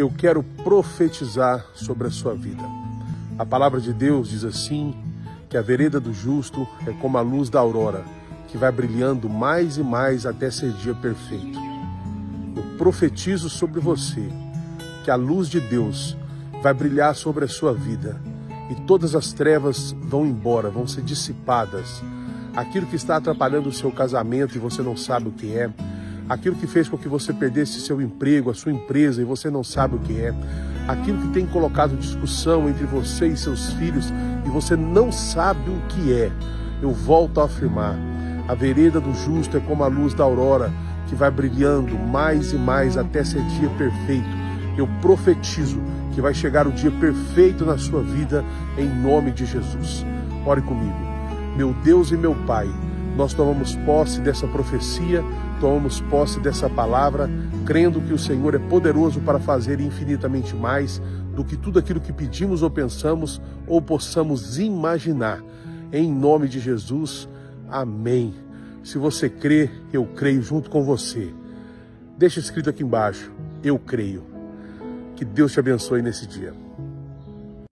eu quero profetizar sobre a sua vida. A palavra de Deus diz assim, que a vereda do justo é como a luz da aurora, que vai brilhando mais e mais até ser dia perfeito. Eu profetizo sobre você, que a luz de Deus vai brilhar sobre a sua vida, e todas as trevas vão embora, vão ser dissipadas. Aquilo que está atrapalhando o seu casamento e você não sabe o que é, aquilo que fez com que você perdesse seu emprego, a sua empresa, e você não sabe o que é, aquilo que tem colocado discussão entre você e seus filhos, e você não sabe o que é, eu volto a afirmar, a vereda do justo é como a luz da aurora, que vai brilhando mais e mais até ser dia perfeito. Eu profetizo que vai chegar o dia perfeito na sua vida, em nome de Jesus. Ore comigo. Meu Deus e meu Pai, nós tomamos posse dessa profecia, tomamos posse dessa palavra, crendo que o Senhor é poderoso para fazer infinitamente mais do que tudo aquilo que pedimos ou pensamos ou possamos imaginar. Em nome de Jesus, amém. Se você crê, eu creio junto com você. Deixa escrito aqui embaixo, eu creio. Que Deus te abençoe nesse dia.